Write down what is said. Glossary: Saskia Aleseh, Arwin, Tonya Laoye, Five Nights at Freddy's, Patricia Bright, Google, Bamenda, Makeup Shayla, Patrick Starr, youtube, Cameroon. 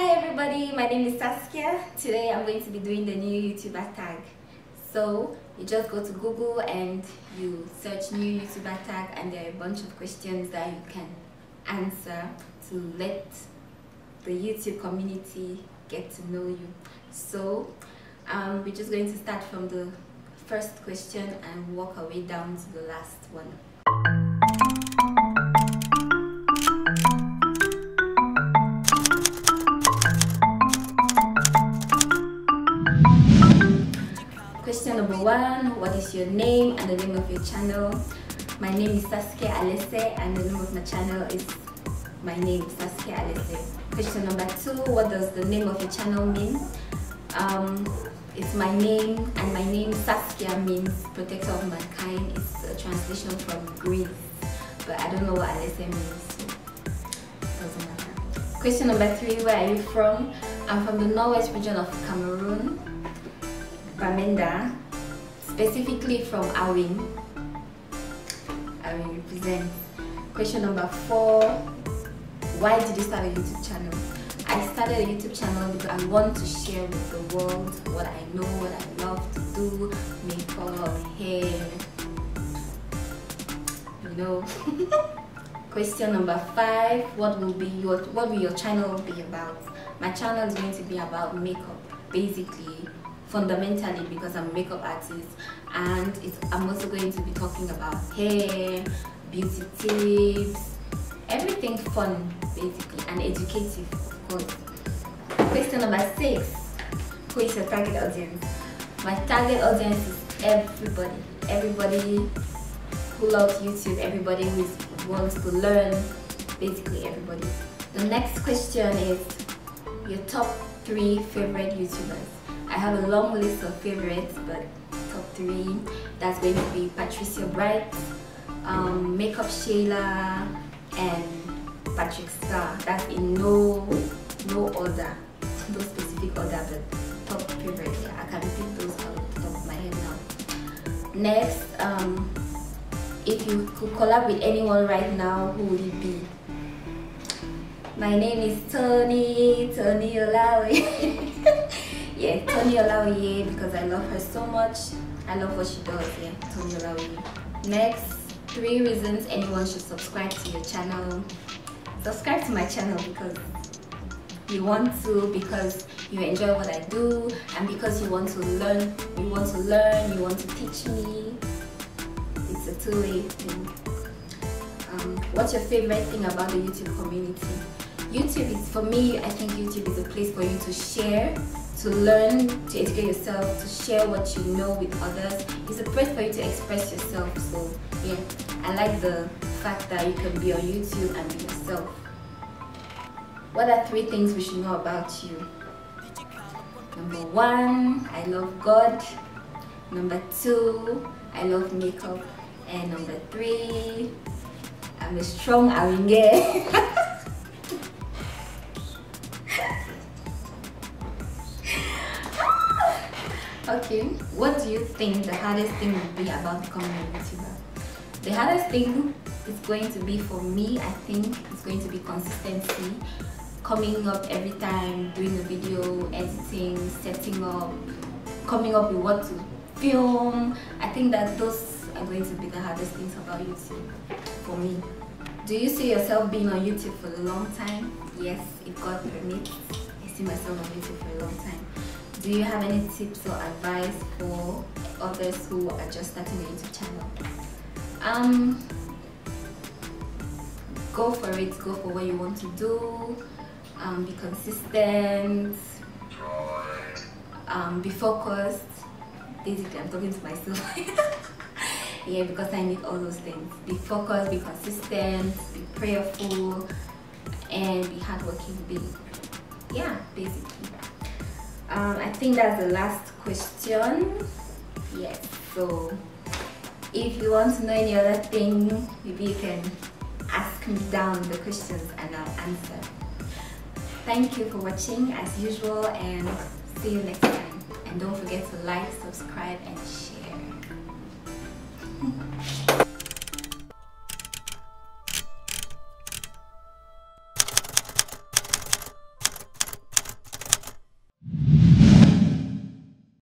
Hi everybody, my name is Saskia. Today I'm going to be doing the new YouTuber tag. So you just go to Google and you search new YouTuber tag, and there are a bunch of questions that you can answer to let the YouTube community get to know you. So we're just going to start from the first question and walk our way down to the last one. Question number one, what is your name and the name of your channel? My name is Saskia Aleseh and the name of my channel is my name, Saskia Aleseh. Question number two, what does the name of your channel mean? It's my name, and my name Saskia means protector of mankind. It's a translation from Greece, but I don't know what Aleseh means, so it doesn't matter. Question number three, where are you from? I'm from the Northwest region of Cameroon, Bamenda, specifically from Arwin. Arwin represents. Question number four, why did you start a YouTube channel? I started a YouTube channel because I want to share with the world what I know, what I love to do, makeup, hair, you know. Question number five, what will your channel be about? My channel is going to be about makeup, basically. Fundamentally, because I'm a makeup artist, and I'm also going to be talking about hair, beauty tips, everything fun basically, and educative of course. Question number six, who is your target audience? My target audience is everybody. Everybody who loves YouTube, everybody who wants to learn, basically everybody. The next question is your top 3 favorite YouTubers. I have a long list of favorites, but top 3, that's going to be Patricia Bright, Makeup Shayla, and Patrick Starr. That's in no order, no specific order, but top favorites. Yeah, I can pick those out of the top of my head now. Next, if you could collab with anyone right now, who would it be? My name is Tonya Laoye. Yeah, Tonya Laoye, because I love her so much. I love what she does. Yeah, Tonya Laoye. Next, 3 reasons anyone should subscribe to your channel. Subscribe to my channel because you want to, because you enjoy what I do, and because you want to learn. You want to teach me. It's a two-way thing. What's your favorite thing about the YouTube community? YouTube is, for me, I think YouTube is a place for you to share, to learn, to educate yourself, to share what you know with others. It's a place for you to express yourself. So yeah, I like the fact that you can be on YouTube and be yourself. What are 3 things we should know about you? Number 1, I love God. Number 2, I love makeup. And number 3, I'm a strong Aringe. Okay, what do you think the hardest thing will be about becoming a YouTuber? The hardest thing is going to be, for me, I think it's going to be consistency. Coming up every time, doing a video, editing, setting up, coming up with what to film. I think that those are going to be the hardest things about YouTube, for me. Do you see yourself being on YouTube for a long time? Yes, if God permits, I see myself on YouTube for a long time. Do you have any tips or advice for others who are just starting a YouTube channel? Go for it. Go for what you want to do. Be consistent. Be focused. Basically, I'm talking to myself. Yeah, because I need all those things. Be focused. Be consistent. Be prayerful, and be hardworking. Yeah, basically. I think that's the last question. Yes, so if you want to know any other thing, maybe you can ask me down the questions and I'll answer. Thank you for watching as usual, and see you next time. And don't forget to like, subscribe, and share.